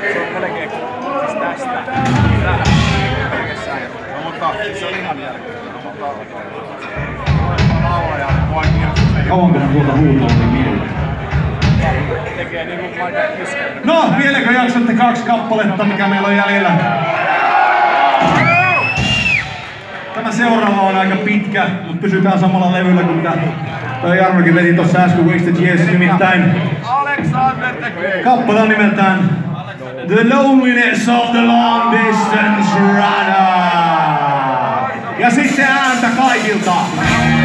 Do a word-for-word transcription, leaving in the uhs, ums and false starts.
Se on melkein siis tästä. Tää pelkässä ajattelua. Mutta se on ihan järkyttävää. Mutta laulaja on vaikea. Kauan kun tuolta huutoa oli mieltä. Tekee niinku vaikka keskellä. No, vieläkö jaksatte kaksi kappaletta, mikä meillä on jäljellä? Tämä seuraava on aika pitkä, mutta pysytään samalla levyllä kuin mitä Jarnokin veti tuossa äsken Wasted Years, nimittäin kappale on nimeltään The Loneliness of the Long Distance Runner. Ja sitten ääntä kaikilta!